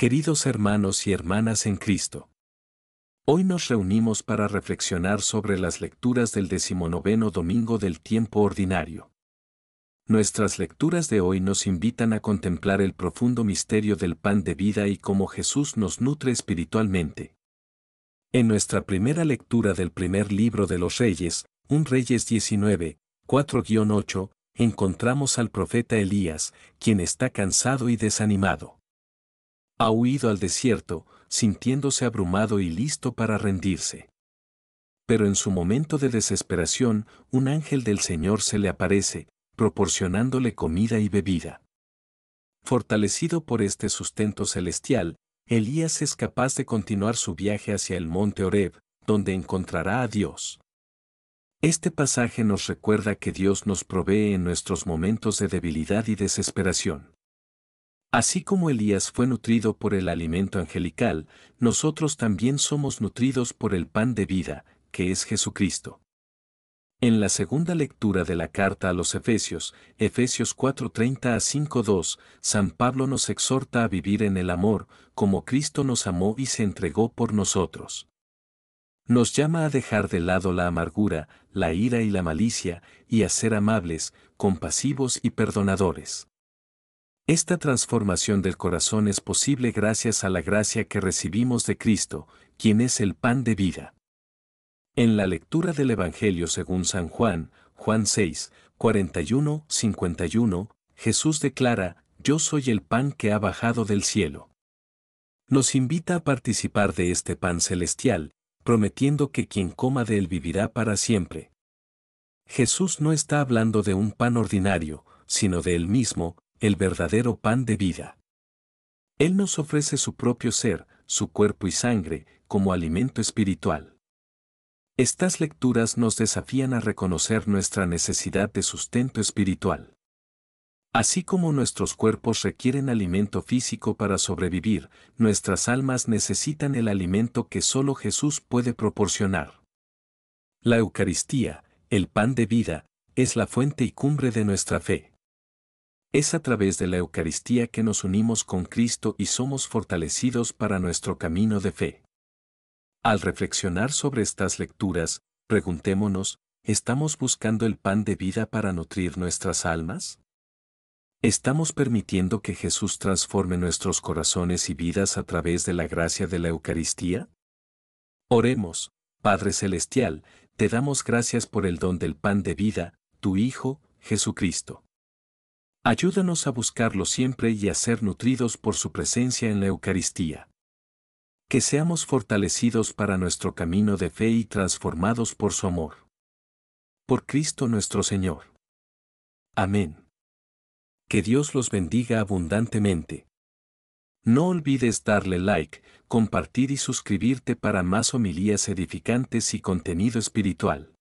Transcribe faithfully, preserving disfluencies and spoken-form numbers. Queridos hermanos y hermanas en Cristo, hoy nos reunimos para reflexionar sobre las lecturas del decimonoveno domingo del tiempo ordinario. Nuestras lecturas de hoy nos invitan a contemplar el profundo misterio del pan de vida y cómo Jesús nos nutre espiritualmente. En nuestra primera lectura del primer libro de los Reyes, Primera Reyes diecinueve, cuatro a ocho, encontramos al profeta Elías, quien está cansado y desanimado. Ha huido al desierto, sintiéndose abrumado y listo para rendirse. Pero en su momento de desesperación, un ángel del Señor se le aparece, proporcionándole comida y bebida. Fortalecido por este sustento celestial, Elías es capaz de continuar su viaje hacia el monte Horeb, donde encontrará a Dios. Este pasaje nos recuerda que Dios nos provee en nuestros momentos de debilidad y desesperación. Así como Elías fue nutrido por el alimento angelical, nosotros también somos nutridos por el pan de vida, que es Jesucristo. En la segunda lectura de la carta a los Efesios, Efesios cuatro treinta a cinco dos, San Pablo nos exhorta a vivir en el amor, como Cristo nos amó y se entregó por nosotros. Nos llama a dejar de lado la amargura, la ira y la malicia, y a ser amables, compasivos y perdonadores. Esta transformación del corazón es posible gracias a la gracia que recibimos de Cristo, quien es el pan de vida. En la lectura del Evangelio según San Juan, Juan seis, cuarenta y uno a cincuenta y uno, Jesús declara: "Yo soy el pan que ha bajado del cielo". Nos invita a participar de este pan celestial, prometiendo que quien coma de él vivirá para siempre. Jesús no está hablando de un pan ordinario, sino de él mismo, el verdadero pan de vida. Él nos ofrece su propio ser, su cuerpo y sangre, como alimento espiritual. Estas lecturas nos desafían a reconocer nuestra necesidad de sustento espiritual. Así como nuestros cuerpos requieren alimento físico para sobrevivir, nuestras almas necesitan el alimento que solo Jesús puede proporcionar. La Eucaristía, el pan de vida, es la fuente y cumbre de nuestra fe. Es a través de la Eucaristía que nos unimos con Cristo y somos fortalecidos para nuestro camino de fe. Al reflexionar sobre estas lecturas, preguntémonos, ¿estamos buscando el pan de vida para nutrir nuestras almas? ¿Estamos permitiendo que Jesús transforme nuestros corazones y vidas a través de la gracia de la Eucaristía? Oremos. Padre Celestial, te damos gracias por el don del pan de vida, tu Hijo, Jesucristo. Ayúdanos a buscarlo siempre y a ser nutridos por su presencia en la Eucaristía. Que seamos fortalecidos para nuestro camino de fe y transformados por su amor. Por Cristo nuestro Señor. Amén. Que Dios los bendiga abundantemente. No olvides darle like, compartir y suscribirte para más homilías edificantes y contenido espiritual.